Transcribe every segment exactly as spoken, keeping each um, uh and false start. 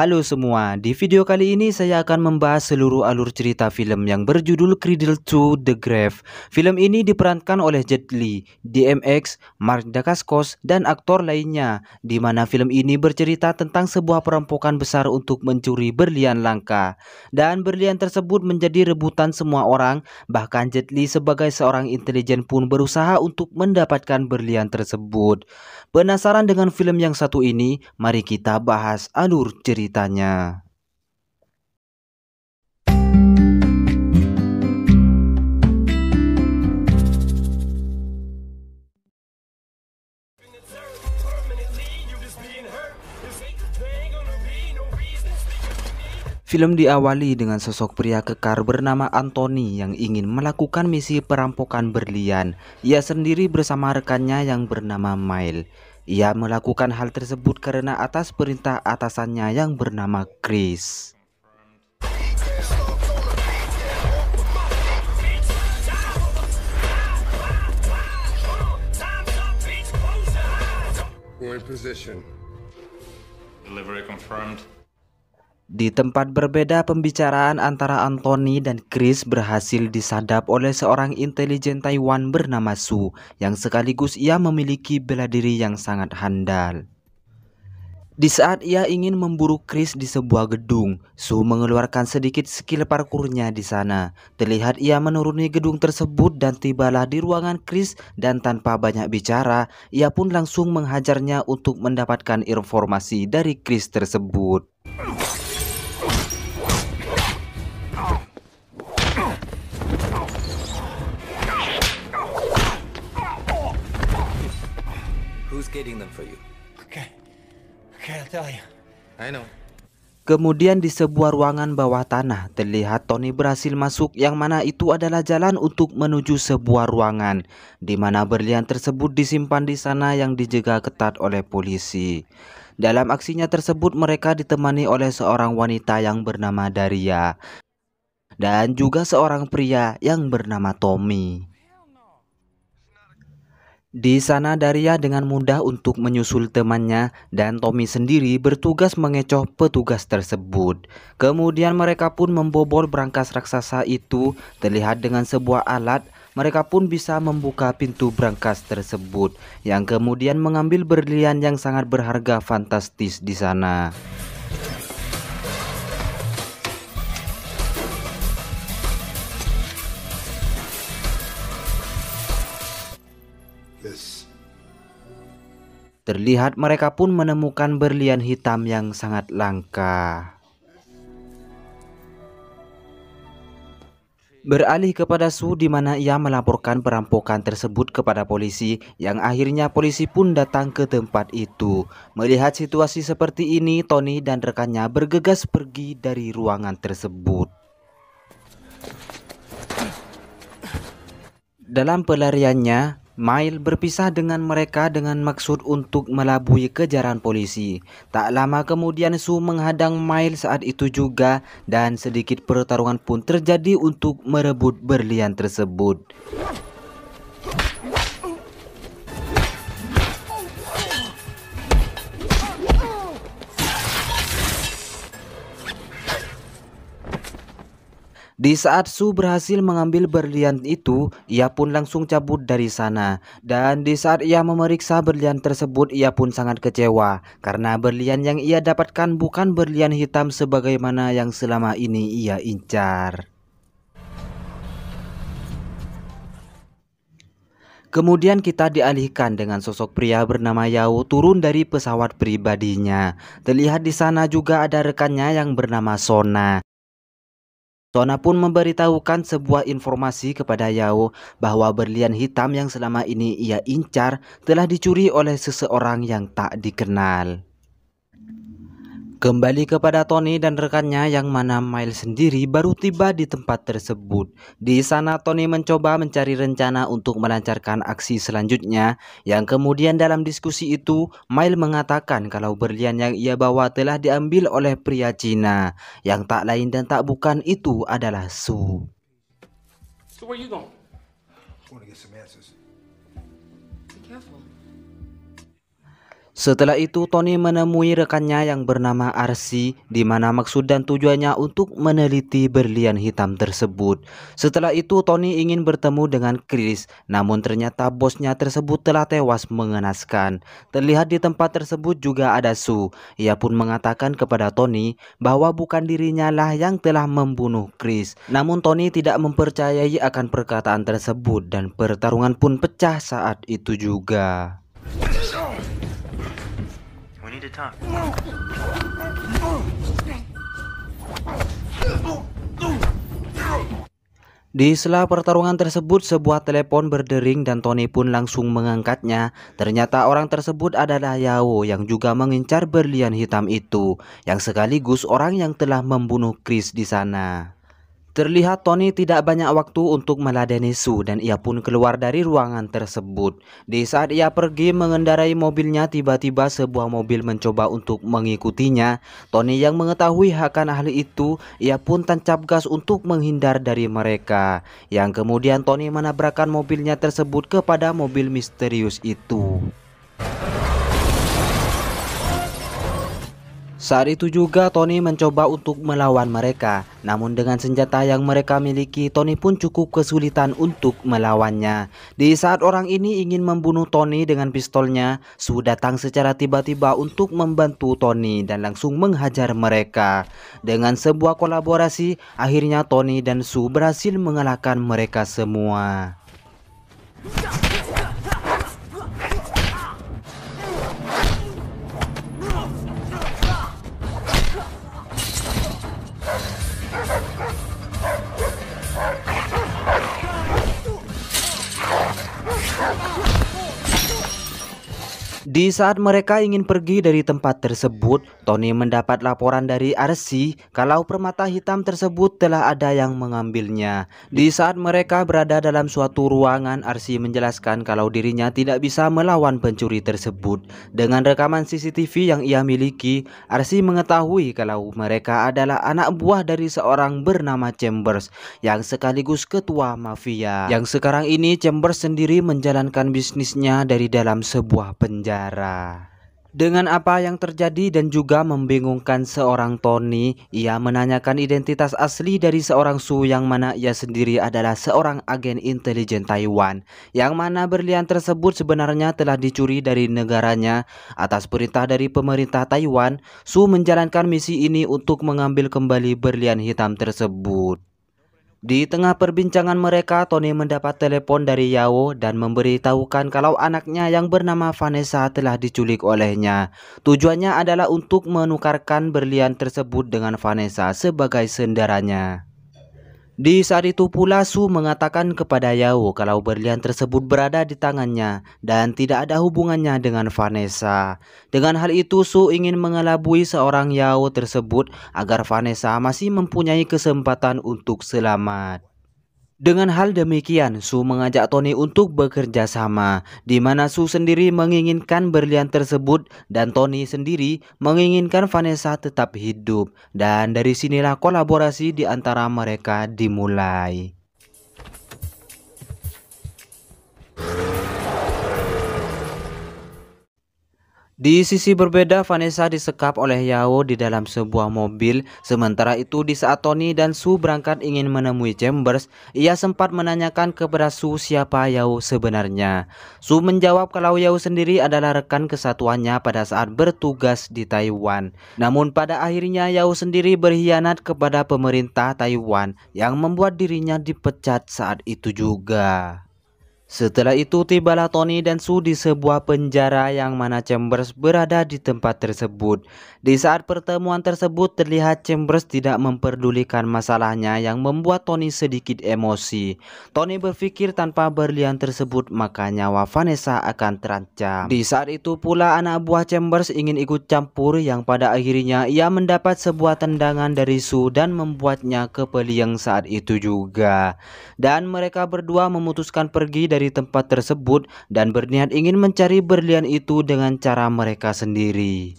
Halo semua, di video kali ini saya akan membahas seluruh alur cerita film yang berjudul Cradle two the Grave. Film ini diperankan oleh Jet Li, D M X, Mark Dacascos, dan aktor lainnya, di mana film ini bercerita tentang sebuah perampokan besar untuk mencuri berlian langka. Dan berlian tersebut menjadi rebutan semua orang, bahkan Jet Li sebagai seorang intelijen pun berusaha untuk mendapatkan berlian tersebut. Penasaran dengan film yang satu ini? Mari kita bahas alur cerita. Ceritanya. Film diawali dengan sosok pria kekar bernama Anthony yang ingin melakukan misi perampokan berlian. Ia sendiri bersama rekannya yang bernama Miles. Ia melakukan hal tersebut karena atas perintah atasannya yang bernama Chris. Di tempat berbeda, pembicaraan antara Anthony dan Chris berhasil disadap oleh seorang intelijen Taiwan bernama Su, yang sekaligus ia memiliki bela diri yang sangat handal. Di saat ia ingin memburu Chris di sebuah gedung, Su mengeluarkan sedikit skill parkurnya di sana. Terlihat ia menuruni gedung tersebut dan tibalah di ruangan Chris, dan tanpa banyak bicara, ia pun langsung menghajarnya untuk mendapatkan informasi dari Chris tersebut. Who's getting them for you? Okay. Kemudian di sebuah ruangan bawah tanah terlihat Tony berhasil masuk, yang mana itu adalah jalan untuk menuju sebuah ruangan di mana berlian tersebut disimpan di sana yang dijaga ketat oleh polisi. Dalam aksinya tersebut mereka ditemani oleh seorang wanita yang bernama Daria dan juga seorang pria yang bernama Tommy. Di sana Daria dengan mudah untuk menyusul temannya dan Tommy sendiri bertugas mengecoh petugas tersebut. Kemudian mereka pun membobol brankas raksasa itu. Terlihat dengan sebuah alat mereka pun bisa membuka pintu brankas tersebut, yang kemudian mengambil berlian yang sangat berharga fantastis di sana. Terlihat mereka pun menemukan berlian hitam yang sangat langka. Beralih kepada Su, di mana ia melaporkan perampokan tersebut kepada polisi, yang akhirnya polisi pun datang ke tempat itu. Melihat situasi seperti ini, Tony dan rekannya bergegas pergi dari ruangan tersebut. Dalam pelariannya, Miles berpisah dengan mereka dengan maksud untuk melabui kejaran polisi. Tak lama kemudian Su menghadang Miles saat itu juga, dan sedikit pertarungan pun terjadi untuk merebut berlian tersebut. Di saat Su berhasil mengambil berlian itu, ia pun langsung cabut dari sana. Dan di saat ia memeriksa berlian tersebut, ia pun sangat kecewa karena berlian yang ia dapatkan bukan berlian hitam sebagaimana yang selama ini ia incar. Kemudian kita dialihkan dengan sosok pria bernama Yao turun dari pesawat pribadinya. Terlihat di sana juga ada rekannya yang bernama Sona. Sona pun memberitahukan sebuah informasi kepada Yao bahwa berlian hitam yang selama ini ia incar telah dicuri oleh seseorang yang tak dikenal. Kembali kepada Tony dan rekannya, yang mana Miles sendiri baru tiba di tempat tersebut. Di sana Tony mencoba mencari rencana untuk melancarkan aksi selanjutnya, yang kemudian dalam diskusi itu Miles mengatakan kalau berlian yang ia bawa telah diambil oleh pria Cina, yang tak lain dan tak bukan itu adalah Su. So where you going? I want to get some answers. Be careful. Setelah itu Tony menemui rekannya yang bernama Archie, di mana maksud dan tujuannya untuk meneliti berlian hitam tersebut. Setelah itu Tony ingin bertemu dengan Chris, namun ternyata bosnya tersebut telah tewas mengenaskan. Terlihat di tempat tersebut juga ada Su. Ia pun mengatakan kepada Tony bahwa bukan dirinya lah yang telah membunuh Chris. Namun Tony tidak mempercayai akan perkataan tersebut dan pertarungan pun pecah saat itu juga. Di sela pertarungan tersebut, sebuah telepon berdering dan Tony pun langsung mengangkatnya. Ternyata orang tersebut adalah Yao yang juga mengincar berlian hitam itu, yang sekaligus orang yang telah membunuh Chris di sana. Terlihat Tony tidak banyak waktu untuk meladeni Su dan ia pun keluar dari ruangan tersebut. Di saat ia pergi mengendarai mobilnya, tiba-tiba sebuah mobil mencoba untuk mengikutinya. Tony yang mengetahui akan ahli itu, ia pun tancap gas untuk menghindar dari mereka. Yang kemudian Tony menabrakkan mobilnya tersebut kepada mobil misterius itu. Saat itu juga Tony mencoba untuk melawan mereka, namun dengan senjata yang mereka miliki Tony pun cukup kesulitan untuk melawannya. Di saat orang ini ingin membunuh Tony dengan pistolnya, Su datang secara tiba-tiba untuk membantu Tony dan langsung menghajar mereka. Dengan sebuah kolaborasi, akhirnya Tony dan Su berhasil mengalahkan mereka semua. Di saat mereka ingin pergi dari tempat tersebut, Tony mendapat laporan dari Archie kalau permata hitam tersebut telah ada yang mengambilnya. Di saat mereka berada dalam suatu ruangan, Archie menjelaskan kalau dirinya tidak bisa melawan pencuri tersebut. Dengan rekaman C C T V yang ia miliki, Archie mengetahui kalau mereka adalah anak buah dari seorang bernama Chambers, yang sekaligus ketua mafia. Yang sekarang ini Chambers sendiri menjalankan bisnisnya dari dalam sebuah penjara. Dengan apa yang terjadi dan juga membingungkan seorang Tony, ia menanyakan identitas asli dari seorang Su yang mana ia sendiri adalah seorang agen intelijen Taiwan, yang mana berlian tersebut sebenarnya telah dicuri dari negaranya. Atas perintah dari pemerintah Taiwan, Su menjalankan misi ini untuk mengambil kembali berlian hitam tersebut. Di tengah perbincangan mereka, Tony mendapat telepon dari Yao dan memberitahukan kalau anaknya yang bernama Vanessa telah diculik olehnya. Tujuannya adalah untuk menukarkan berlian tersebut dengan Vanessa sebagai sendaranya. Di saat itu pula Su mengatakan kepada Yao kalau berlian tersebut berada di tangannya dan tidak ada hubungannya dengan Vanessa. Dengan hal itu Su ingin mengelabui seorang Yao tersebut agar Vanessa masih mempunyai kesempatan untuk selamat. Dengan hal demikian, Su mengajak Tony untuk bekerja sama, di mana Su sendiri menginginkan berlian tersebut dan Tony sendiri menginginkan Vanessa tetap hidup. Dan dari sinilah kolaborasi di antara mereka dimulai. Di sisi berbeda, Vanessa disekap oleh Yao di dalam sebuah mobil. Sementara itu di saat Tony dan Su berangkat ingin menemui Chambers, ia sempat menanyakan kepada Su siapa Yao sebenarnya. Su menjawab kalau Yao sendiri adalah rekan kesatuannya pada saat bertugas di Taiwan. Namun pada akhirnya Yao sendiri berkhianat kepada pemerintah Taiwan yang membuat dirinya dipecat saat itu juga. Setelah itu tibalah Tony dan Su di sebuah penjara yang mana Chambers berada di tempat tersebut. Di saat pertemuan tersebut terlihat Chambers tidak memperdulikan masalahnya yang membuat Tony sedikit emosi. Tony berpikir tanpa berlian tersebut maka nyawa Vanessa akan terancam. Di saat itu pula anak buah Chambers ingin ikut campur yang pada akhirnya ia mendapat sebuah tendangan dari Su dan membuatnya kepeliang saat itu juga. Dan mereka berdua memutuskan pergi dari Dari tempat tersebut dan berniat ingin mencari berlian itu dengan cara mereka sendiri.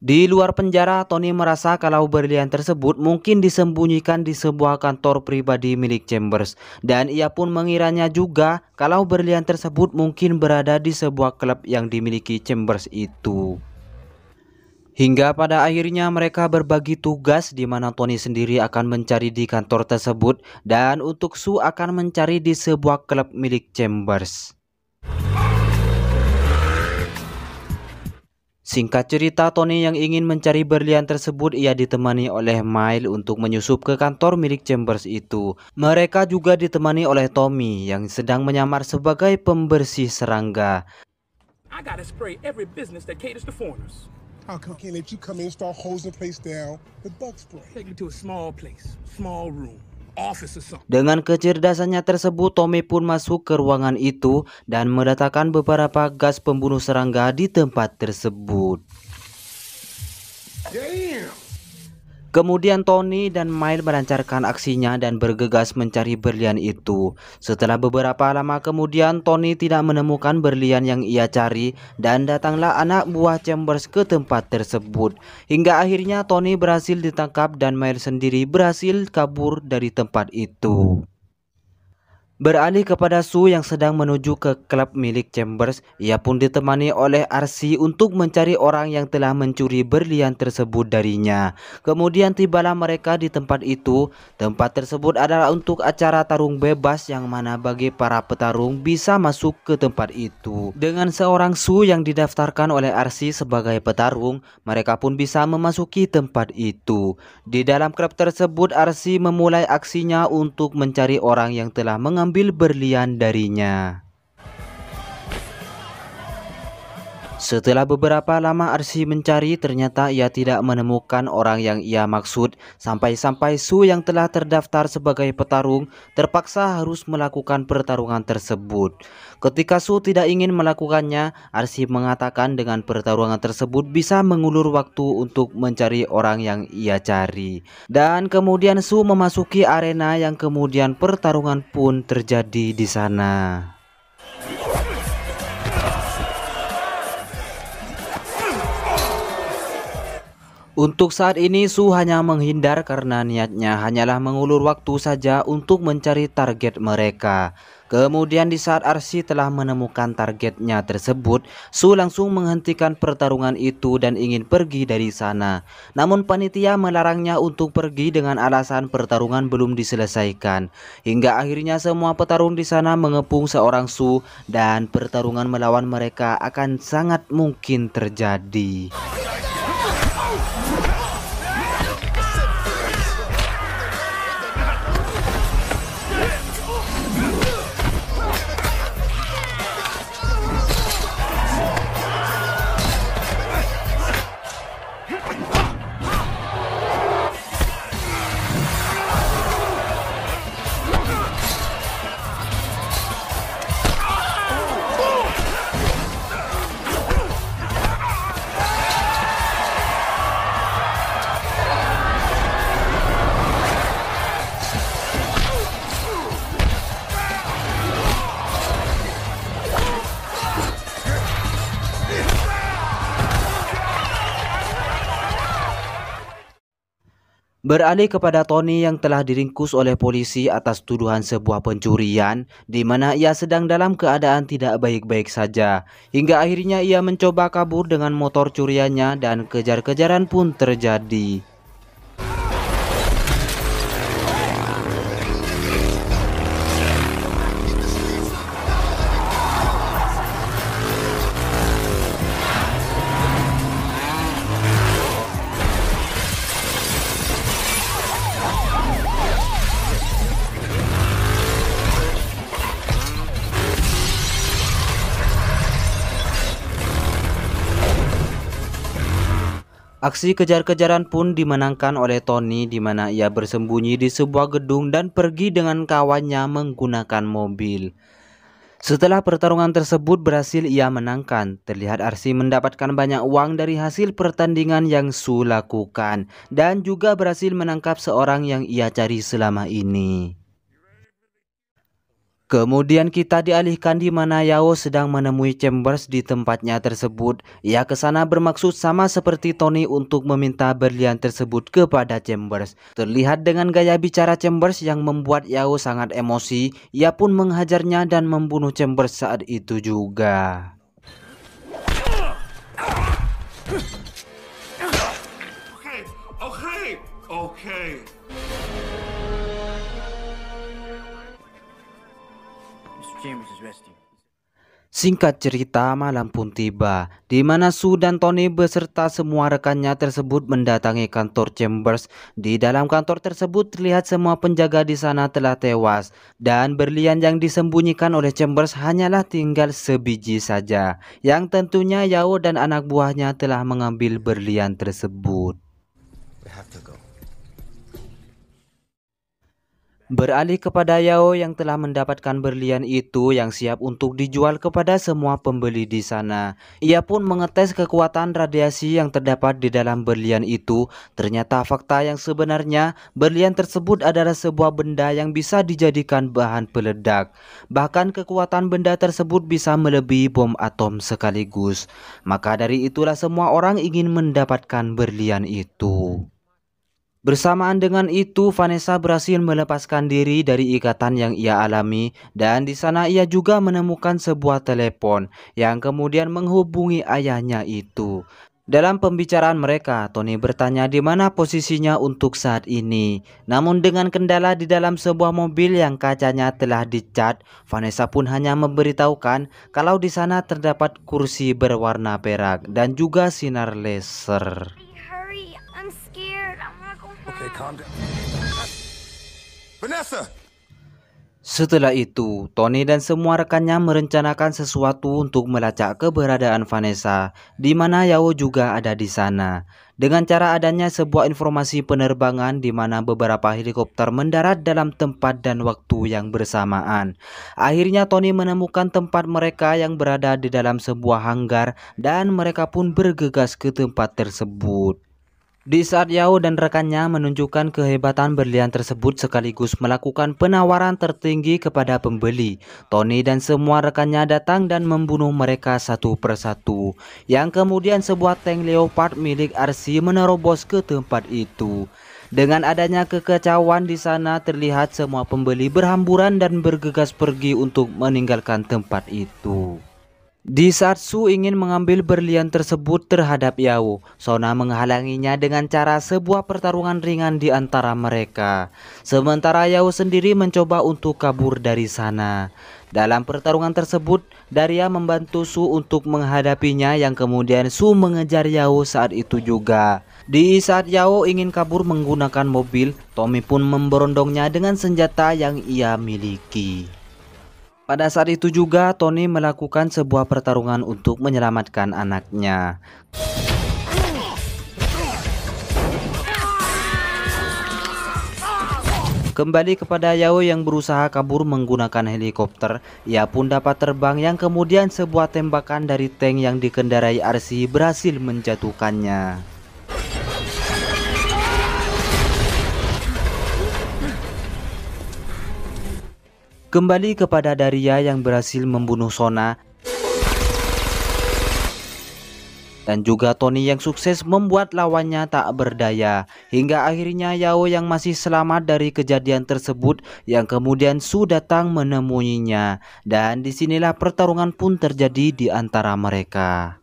Di luar penjara, Tony merasa kalau berlian tersebut mungkin disembunyikan di sebuah kantor pribadi milik Chambers. Dan ia pun mengiranya juga kalau berlian tersebut mungkin berada di sebuah klub yang dimiliki Chambers itu. Hingga pada akhirnya mereka berbagi tugas di mana Tony sendiri akan mencari di kantor tersebut dan untuk Su akan mencari di sebuah klub milik Chambers. Singkat cerita, Tony yang ingin mencari berlian tersebut ia ditemani oleh Miles untuk menyusup ke kantor milik Chambers itu. Mereka juga ditemani oleh Tommy yang sedang menyamar sebagai pembersih serangga. I gotta spray every business that caters to foreigners. How come can't let you come in and start hosing place down with bug spray? Take me to a small place, small room, office or something. Dengan kecerdasannya tersebut, Tommy pun masuk ke ruangan itu dan meletakkan beberapa gas pembunuh serangga di tempat tersebut. Damn. Kemudian Tony dan Miles melancarkan aksinya dan bergegas mencari berlian itu. Setelah beberapa lama kemudian, Tony tidak menemukan berlian yang ia cari dan datanglah anak buah Chambers ke tempat tersebut. Hingga akhirnya Tony berhasil ditangkap dan Miles sendiri berhasil kabur dari tempat itu. Beralih kepada Su yang sedang menuju ke klub milik Chambers, ia pun ditemani oleh Archie untuk mencari orang yang telah mencuri berlian tersebut darinya. Kemudian tibalah mereka di tempat itu. Tempat tersebut adalah untuk acara tarung bebas yang mana bagi para petarung bisa masuk ke tempat itu. Dengan seorang Su yang didaftarkan oleh Archie sebagai petarung, mereka pun bisa memasuki tempat itu. Di dalam klub tersebut, Archie memulai aksinya untuk mencari orang yang telah mengambil ambil berlian darinya. Setelah beberapa lama Archie mencari, ternyata ia tidak menemukan orang yang ia maksud. Sampai-sampai Su yang telah terdaftar sebagai petarung terpaksa harus melakukan pertarungan tersebut. Ketika Su tidak ingin melakukannya, Archie mengatakan dengan pertarungan tersebut bisa mengulur waktu untuk mencari orang yang ia cari. Dan kemudian Su memasuki arena yang kemudian pertarungan pun terjadi di sana. Untuk saat ini Su hanya menghindar karena niatnya hanyalah mengulur waktu saja untuk mencari target mereka. Kemudian di saat Archie telah menemukan targetnya tersebut, Su langsung menghentikan pertarungan itu dan ingin pergi dari sana. Namun panitia melarangnya untuk pergi dengan alasan pertarungan belum diselesaikan. Hingga akhirnya semua petarung di sana mengepung seorang Su dan pertarungan melawan mereka akan sangat mungkin terjadi. Beralih kepada Tony yang telah diringkus oleh polisi atas tuduhan sebuah pencurian, di mana ia sedang dalam keadaan tidak baik-baik saja. Hingga akhirnya ia mencoba kabur dengan motor curiannya dan kejar-kejaran pun terjadi. Aksi kejar-kejaran pun dimenangkan oleh Tony di mana ia bersembunyi di sebuah gedung dan pergi dengan kawannya menggunakan mobil. Setelah pertarungan tersebut berhasil ia menangkan, terlihat Archie mendapatkan banyak uang dari hasil pertandingan yang Su lakukan dan juga berhasil menangkap seorang yang ia cari selama ini. Kemudian kita dialihkan di mana Yao sedang menemui Chambers di tempatnya tersebut. Ia kesana bermaksud sama seperti Tony untuk meminta berlian tersebut kepada Chambers. Terlihat dengan gaya bicara Chambers yang membuat Yao sangat emosi. Ia pun menghajarnya dan membunuh Chambers saat itu juga. Oke, oke, oke. Singkat cerita, malam pun tiba, di mana Su dan Tony beserta semua rekannya tersebut mendatangi kantor Chambers. Di dalam kantor tersebut terlihat semua penjaga di sana telah tewas, dan berlian yang disembunyikan oleh Chambers hanyalah tinggal sebiji saja, yang tentunya Yao dan anak buahnya telah mengambil berlian tersebut. Beralih kepada Yao yang telah mendapatkan berlian itu yang siap untuk dijual kepada semua pembeli di sana. Ia pun mengetes kekuatan radiasi yang terdapat di dalam berlian itu. Ternyata fakta yang sebenarnya, berlian tersebut adalah sebuah benda yang bisa dijadikan bahan peledak. Bahkan kekuatan benda tersebut bisa melebihi bom atom sekaligus. Maka dari itulah semua orang ingin mendapatkan berlian itu. Bersamaan dengan itu, Vanessa berhasil melepaskan diri dari ikatan yang ia alami, dan di sana ia juga menemukan sebuah telepon yang kemudian menghubungi ayahnya itu. Dalam pembicaraan mereka, Tony bertanya di mana posisinya untuk saat ini. Namun dengan kendala di dalam sebuah mobil yang kacanya telah dicat, Vanessa pun hanya memberitahukan kalau di sana terdapat kursi berwarna perak dan juga sinar laser. Setelah itu, Tony dan semua rekannya merencanakan sesuatu untuk melacak keberadaan Vanessa, di mana Yao juga ada di sana. Dengan cara adanya sebuah informasi penerbangan di mana beberapa helikopter mendarat dalam tempat dan waktu yang bersamaan. Akhirnya Tony menemukan tempat mereka yang berada di dalam sebuah hanggar dan mereka pun bergegas ke tempat tersebut. Di saat Yao dan rekannya menunjukkan kehebatan berlian tersebut sekaligus melakukan penawaran tertinggi kepada pembeli, Tony dan semua rekannya datang dan membunuh mereka satu persatu. Yang kemudian sebuah tank Leopard milik Archie menerobos ke tempat itu. Dengan adanya kekacauan di sana, terlihat semua pembeli berhamburan dan bergegas pergi untuk meninggalkan tempat itu. Di saat Su ingin mengambil berlian tersebut terhadap Yao, Sona menghalanginya dengan cara sebuah pertarungan ringan di antara mereka. Sementara Yao sendiri mencoba untuk kabur dari sana. Dalam pertarungan tersebut, Daria membantu Su untuk menghadapinya yang kemudian Su mengejar Yao saat itu juga. Di saat Yao ingin kabur menggunakan mobil, Tommy pun memberondongnya dengan senjata yang ia miliki. Pada saat itu juga, Tony melakukan sebuah pertarungan untuk menyelamatkan anaknya. Kembali kepada Yao yang berusaha kabur menggunakan helikopter, ia pun dapat terbang yang kemudian sebuah tembakan dari tank yang dikendarai Archie berhasil menjatuhkannya. Kembali kepada Daria yang berhasil membunuh Sona dan juga Tony yang sukses membuat lawannya tak berdaya. Hingga akhirnya Yao yang masih selamat dari kejadian tersebut yang kemudian Su datang menemuinya. Dan disinilah pertarungan pun terjadi di antara mereka.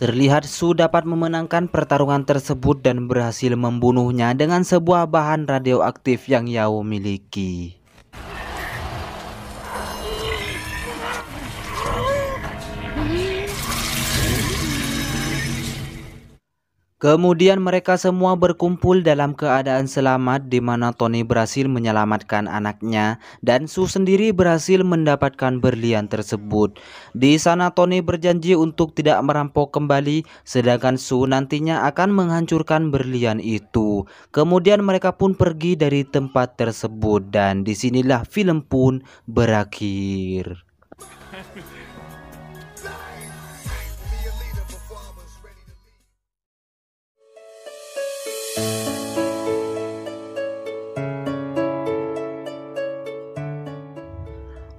Terlihat Su dapat memenangkan pertarungan tersebut dan berhasil membunuhnya dengan sebuah bahan radioaktif yang Yao miliki. Kemudian mereka semua berkumpul dalam keadaan selamat, di mana Tony berhasil menyelamatkan anaknya dan Su sendiri berhasil mendapatkan berlian tersebut. Di sana Tony berjanji untuk tidak merampok kembali, sedangkan Su nantinya akan menghancurkan berlian itu. Kemudian mereka pun pergi dari tempat tersebut dan disinilah film pun berakhir.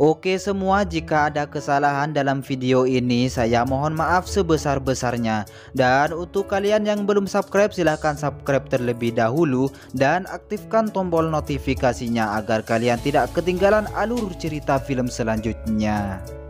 Oke semua, jika ada kesalahan dalam video ini saya mohon maaf sebesar-besarnya. Dan untuk kalian yang belum subscribe silahkan subscribe terlebih dahulu dan aktifkan tombol notifikasinya agar kalian tidak ketinggalan alur cerita film selanjutnya.